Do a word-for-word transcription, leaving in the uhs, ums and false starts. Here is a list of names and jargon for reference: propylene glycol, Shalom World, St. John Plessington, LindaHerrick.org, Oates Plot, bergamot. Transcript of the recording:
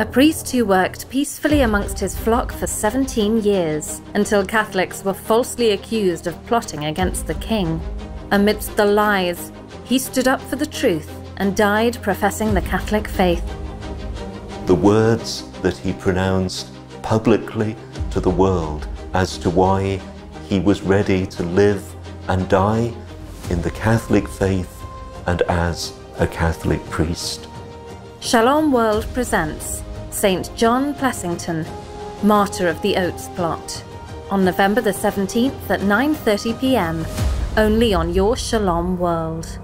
a priest who worked peacefully amongst his flock for seventeen years, until Catholics were falsely accused of plotting against the king. Amidst the lies, he stood up for the truth and died professing the Catholic faith. The words that he pronounced publicly to the world as to why he was ready to live and die in the Catholic faith and as a Catholic priest. Shalom World presents Saint John Plessington, martyr of the Oates Plot, on November the seventeenth at nine thirty p m, only on your Shalom World.